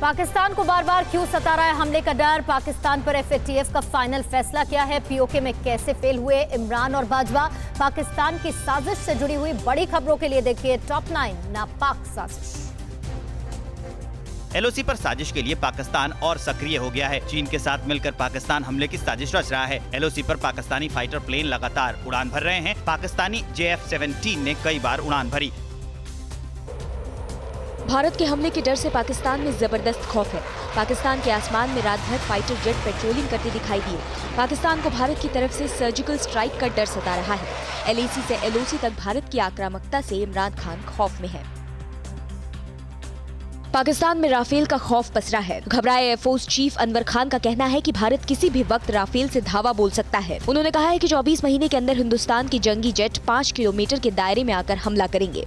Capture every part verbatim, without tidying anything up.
पाकिस्तान को बार बार क्यों सता रहा है हमले का डर। पाकिस्तान पर एफ ए टी एफ का फाइनल फैसला क्या है, पी ओ के में कैसे फेल हुए इमरान और बाजवा, पाकिस्तान की साजिश से जुड़ी हुई बड़ी खबरों के लिए देखिए टॉप नाइन नापाक साजिश। एल ओ सी पर साजिश के लिए पाकिस्तान और सक्रिय हो गया है। चीन के साथ मिलकर पाकिस्तान हमले की साजिश रच रहा है। एल ओ सी पर पाकिस्तानी फाइटर प्लेन लगातार उड़ान भर रहे हैं। पाकिस्तानी जे एफ सेवनटीन ने कई बार उड़ान भरी। भारत के हमले के डर से पाकिस्तान में जबरदस्त खौफ है। पाकिस्तान के आसमान में रात भर फाइटर जेट पेट्रोलिंग करते दिखाई दिए। पाकिस्तान को भारत की तरफ से सर्जिकल स्ट्राइक का डर सता रहा है। एल ए सी से एल ओ सी तक भारत की आक्रामकता से इमरान खान खौफ में है। पाकिस्तान में राफेल का खौफ पसरा है। घबराए एयरफोर्स चीफ अनवर खान का कहना है कि भारत किसी भी वक्त राफेल से धावा बोल सकता है। उन्होंने कहा है कि चौबीस महीने के अंदर हिंदुस्तान की जंगी जेट पाँच किलोमीटर के दायरे में आकर हमला करेंगे।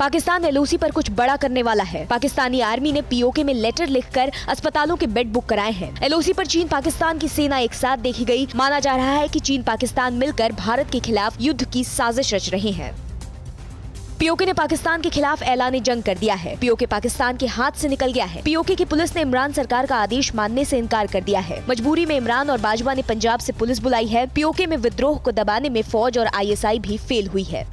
पाकिस्तान एल ओ सी पर कुछ बड़ा करने वाला है। पाकिस्तानी आर्मी ने पी ओ के में लेटर लिखकर अस्पतालों के बेड बुक कराए हैं। एल ओ सी पर चीन पाकिस्तान की सेना एक साथ देखी गई। माना जा रहा है कि चीन पाकिस्तान मिलकर भारत के खिलाफ युद्ध की साजिश रच रहे हैं। पी ओ के ने पाकिस्तान के खिलाफ ऐलान जंग कर दिया है। पी ओ के पाकिस्तान के हाथ से निकल गया है। पी ओ के की पुलिस ने इमरान सरकार का आदेश मानने से इनकार कर दिया है। मजबूरी में इमरान और बाजवा ने पंजाब से पुलिस बुलाई है। पी ओ के में विद्रोह को दबाने में फौज और आई एस आई भी फेल हुई है।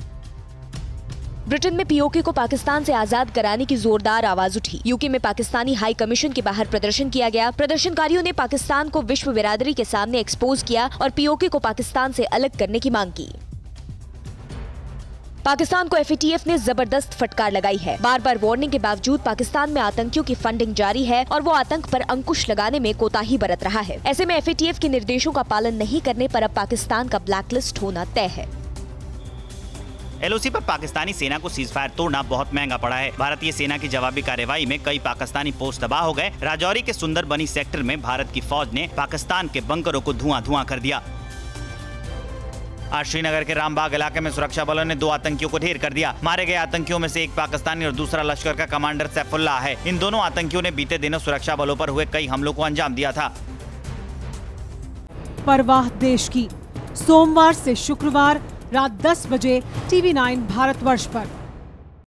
ब्रिटेन में पी ओ के को पाकिस्तान से आजाद कराने की जोरदार आवाज उठी। यू के में पाकिस्तानी हाई कमीशन के बाहर प्रदर्शन किया गया। प्रदर्शनकारियों ने पाकिस्तान को विश्व बिरादरी के सामने एक्सपोज किया और पी ओ के को पाकिस्तान से अलग करने की मांग की। पाकिस्तान को एफ ए टी एफ ने जबरदस्त फटकार लगाई है। बार बार वार्निंग के बावजूद पाकिस्तान में आतंकियों की फंडिंग जारी है और वो आतंक पर अंकुश लगाने में कोताही बरत रहा है। ऐसे में एफ ए टी एफ के निर्देशों का पालन नहीं करने पर अब पाकिस्तान का ब्लैकलिस्ट होना तय है। एल ओ सी पर पाकिस्तानी सेना को सीजफायर तोड़ना बहुत महंगा पड़ा है। भारतीय सेना की जवाबी कार्रवाई में कई पाकिस्तानी पोस्ट तबाह हो गए। राजौरी के सुंदरबनी सेक्टर में भारत की फौज ने पाकिस्तान के बंकरों को धुआं धुआं कर दिया। आज श्रीनगर के रामबाग इलाके में सुरक्षा बलों ने दो आतंकियों को ढेर कर दिया। मारे गए आतंकियों में से एक पाकिस्तानी और दूसरा लश्कर का कमांडर सैफुल्लाह है। इन दोनों आतंकियों ने बीते दिनों सुरक्षा बलों पर हुए कई हमलों को अंजाम दिया था। परवाह देश की, सोमवार से शुक्रवार रात दस बजे टी वी नाइन भारतवर्ष पर।